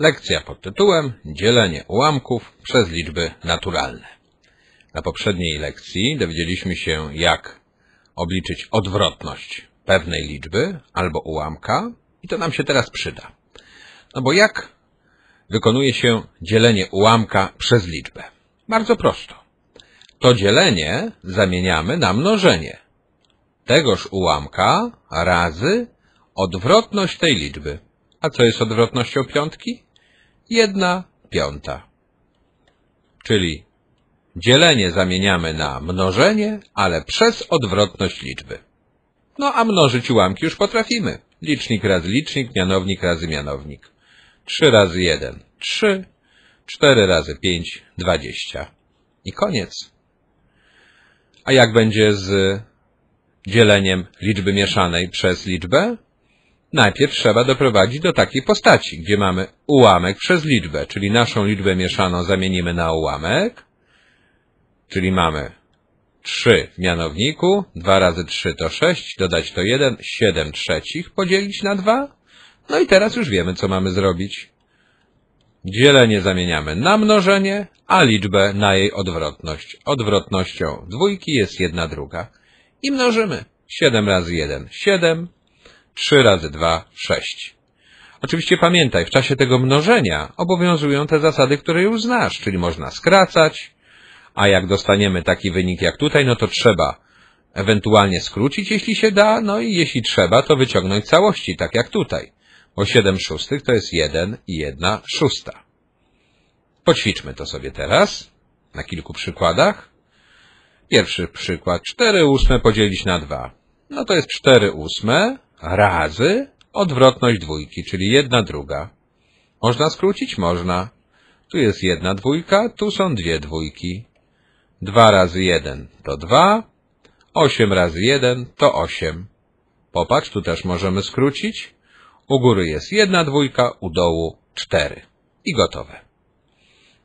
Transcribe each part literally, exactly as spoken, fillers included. Lekcja pod tytułem Dzielenie ułamków przez liczby naturalne. Na poprzedniej lekcji dowiedzieliśmy się, jak obliczyć odwrotność pewnej liczby albo ułamka i to nam się teraz przyda. No bo jak wykonuje się dzielenie ułamka przez liczbę? Bardzo prosto. To dzielenie zamieniamy na mnożenie tegoż ułamka razy odwrotność tej liczby. A co jest odwrotnością piątki? Jedna piąta. Czyli dzielenie zamieniamy na mnożenie, ale przez odwrotność liczby. No a mnożyć ułamki już potrafimy. Licznik razy licznik, mianownik razy mianownik. trzy razy jeden, trzy. cztery razy pięć, dwadzieścia. I koniec. A jak będzie z dzieleniem liczby mieszanej przez liczbę? Najpierw trzeba doprowadzić do takiej postaci, gdzie mamy ułamek przez liczbę, czyli naszą liczbę mieszaną zamienimy na ułamek, czyli mamy trzy w mianowniku, dwa razy trzy to sześć, dodać to jeden, siedem trzecich, podzielić na dwa. No i teraz już wiemy, co mamy zrobić. Dzielenie zamieniamy na mnożenie, a liczbę na jej odwrotność. Odwrotnością dwójki jest jedna druga. I mnożymy. siedem razy jeden, siedem. trzy razy dwa, sześć. Oczywiście pamiętaj, w czasie tego mnożenia obowiązują te zasady, które już znasz, czyli można skracać, a jak dostaniemy taki wynik jak tutaj, no to trzeba ewentualnie skrócić, jeśli się da, no i jeśli trzeba, to wyciągnąć całości, tak jak tutaj, bo siedem szóstych to jest jeden i jedna szósta. Poćwiczmy to sobie teraz na kilku przykładach. Pierwszy przykład, cztery ósme podzielić na dwa. No to jest cztery ósme razy odwrotność dwójki, czyli jedna druga. Można skrócić? Można. Tu jest jedna dwójka, tu są dwie dwójki. dwa razy jeden to dwa, osiem razy jeden to osiem. Popatrz, tu też możemy skrócić. U góry jest jedna dwójka, u dołu cztery. I gotowe.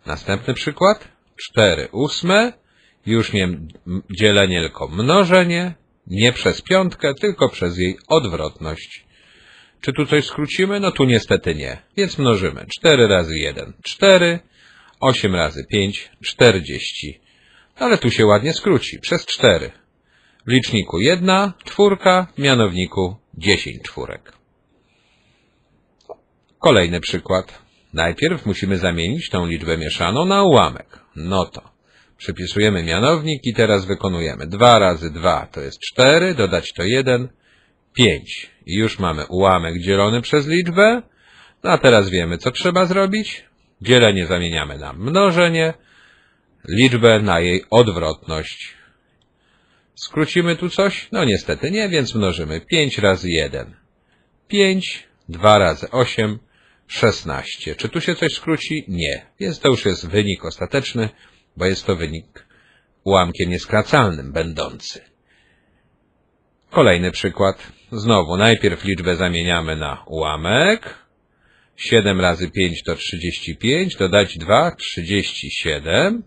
Następny przykład. cztery ósme, już nie dzielenie, tylko mnożenie. Nie przez piątkę, tylko przez jej odwrotność. Czy tu coś skrócimy? No tu niestety nie. Więc mnożymy. cztery razy jeden, cztery. osiem razy pięć, czterdzieści. Ale tu się ładnie skróci. Przez cztery. W liczniku jedna czwórka, w mianowniku dziesięć czwórek. Kolejny przykład. Najpierw musimy zamienić tą liczbę mieszaną na ułamek. No to przypisujemy mianownik i teraz wykonujemy. dwa razy dwa to jest cztery, dodać to jeden, pięć. I już mamy ułamek dzielony przez liczbę. No a teraz wiemy, co trzeba zrobić. Dzielenie zamieniamy na mnożenie, liczbę na jej odwrotność. Skrócimy tu coś? No niestety nie, więc mnożymy. pięć razy jeden, pięć, dwa razy osiem, szesnaście. Czy tu się coś skróci? Nie, więc to już jest wynik ostateczny, bo jest to wynik ułamkiem nieskracalnym będący. Kolejny przykład. Znowu najpierw liczbę zamieniamy na ułamek. siedem razy pięć to trzydzieści pięć, dodać dwa, trzydzieści siedem,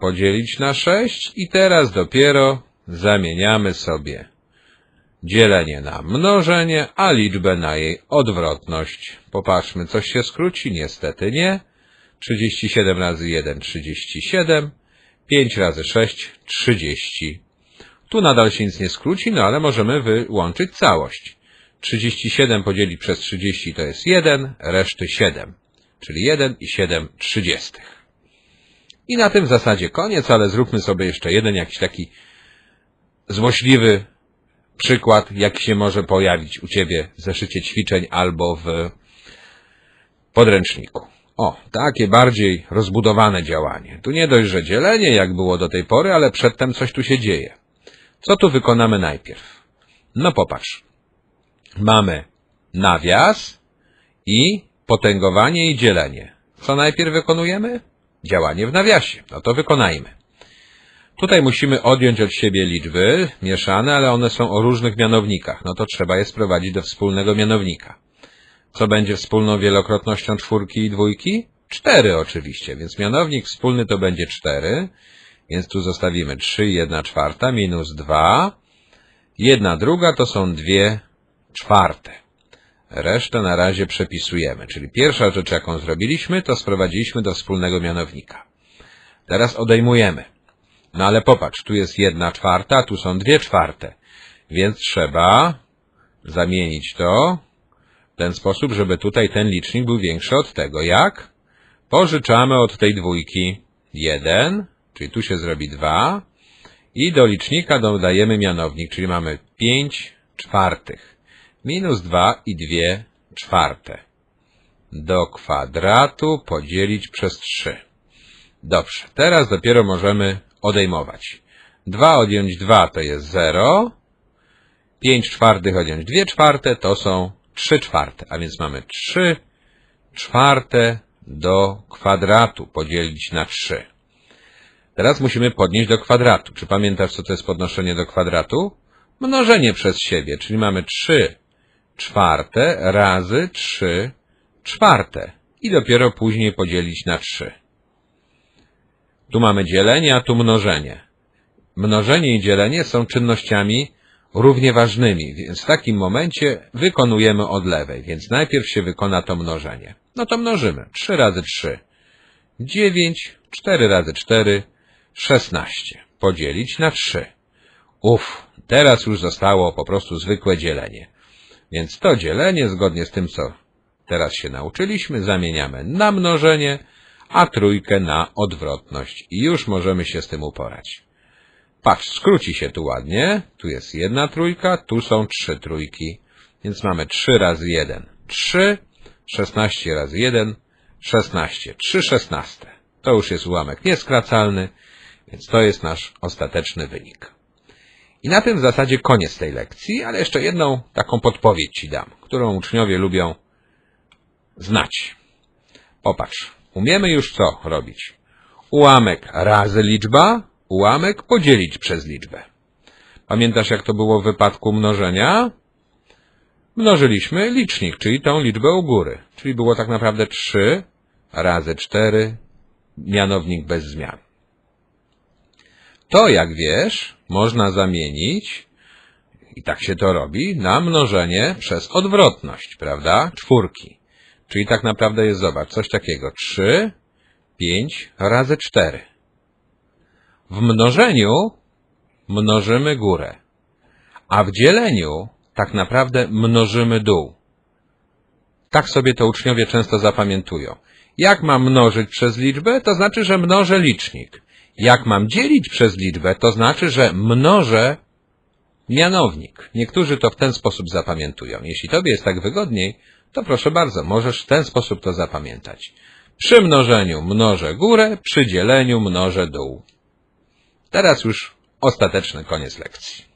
podzielić na sześć i teraz dopiero zamieniamy sobie dzielenie na mnożenie, a liczbę na jej odwrotność. Popatrzmy, coś się skróci? Niestety nie. trzydzieści siedem razy jeden, trzydzieści siedem, pięć razy sześć, trzydzieści. Tu nadal się nic nie skróci, no ale możemy wyłączyć całość. trzydzieści siedem podzielić przez trzydzieści to jest jeden, reszty siedem, czyli jeden i siedem trzydziestych. I na tym w zasadzie koniec, ale zróbmy sobie jeszcze jeden jakiś taki złośliwy przykład, jak się może pojawić u Ciebie w zeszycie ćwiczeń albo w podręczniku. O, takie bardziej rozbudowane działanie. Tu nie dość, że dzielenie, jak było do tej pory, ale przedtem coś tu się dzieje. Co tu wykonamy najpierw? No popatrz. Mamy nawias i potęgowanie i dzielenie. Co najpierw wykonujemy? Działanie w nawiasie. No to wykonajmy. Tutaj musimy odjąć od siebie liczby mieszane, ale one są o różnych mianownikach. No to trzeba je sprowadzić do wspólnego mianownika. Co będzie wspólną wielokrotnością czwórki i dwójki? cztery oczywiście, więc mianownik wspólny to będzie cztery, więc tu zostawimy trzy i jedna czwarta minus dwa. jedna druga to są dwie czwarte. Resztę na razie przepisujemy. Czyli pierwsza rzecz, jaką zrobiliśmy, to sprowadziliśmy do wspólnego mianownika. Teraz odejmujemy. No ale popatrz, tu jest jedna czwarta, tu są dwie czwarte. Więc trzeba zamienić to w ten sposób, żeby tutaj ten licznik był większy od tego. Jak? Pożyczamy od tej dwójki jeden, czyli tu się zrobi dwa. I do licznika dodajemy mianownik, czyli mamy pięć czwartych. Minus dwa i dwie czwarte. Do kwadratu podzielić przez trzy. Dobrze, teraz dopiero możemy odejmować. dwa odjąć dwa to jest zero. pięć czwartych odjąć dwie czwarte to są trzy czwarte. A więc mamy trzy czwarte do kwadratu podzielić na trzy. Teraz musimy podnieść do kwadratu. Czy pamiętasz, co to jest podnoszenie do kwadratu? Mnożenie przez siebie, czyli mamy trzy czwarte razy trzy czwarte. I dopiero później podzielić na trzy. Tu mamy dzielenie, a tu mnożenie. Mnożenie i dzielenie są czynnościami równie ważnymi, więc w takim momencie wykonujemy od lewej. Więc najpierw się wykona to mnożenie. No to mnożymy. trzy razy trzy. dziewięć, cztery razy cztery, szesnaście. Podzielić na trzy. Uff, teraz już zostało po prostu zwykłe dzielenie. Więc to dzielenie, zgodnie z tym, co teraz się nauczyliśmy, zamieniamy na mnożenie, a trójkę na odwrotność. I już możemy się z tym uporać. Patrz, skróci się tu ładnie. Tu jest jedna trójka, tu są trzy trójki. Więc mamy trzy razy jeden, trzy. szesnaście razy jeden, szesnaście. trzy szesnaste. To już jest ułamek nieskracalny, więc to jest nasz ostateczny wynik. I na tym w zasadzie koniec tej lekcji, ale jeszcze jedną taką podpowiedź Ci dam, którą uczniowie lubią znać. Popatrz, umiemy już co robić? Ułamek razy liczba, ułamek podzielić przez liczbę. Pamiętasz, jak to było w wypadku mnożenia? Mnożyliśmy licznik, czyli tą liczbę u góry. Czyli było tak naprawdę trzy razy cztery, mianownik bez zmian. To, jak wiesz, można zamienić, i tak się to robi, na mnożenie przez odwrotność, prawda? Czwórki. Czyli tak naprawdę jest, zobacz, coś takiego. trzy, pięć razy cztery. W mnożeniu mnożymy górę, a w dzieleniu tak naprawdę mnożymy dół. Tak sobie to uczniowie często zapamiętują. Jak mam mnożyć przez liczbę, to znaczy, że mnożę licznik. Jak mam dzielić przez liczbę, to znaczy, że mnożę mianownik. Niektórzy to w ten sposób zapamiętują. Jeśli Tobie jest tak wygodniej, to proszę bardzo, możesz w ten sposób to zapamiętać. Przy mnożeniu mnożę górę, przy dzieleniu mnożę dół. Teraz już ostateczny koniec lekcji.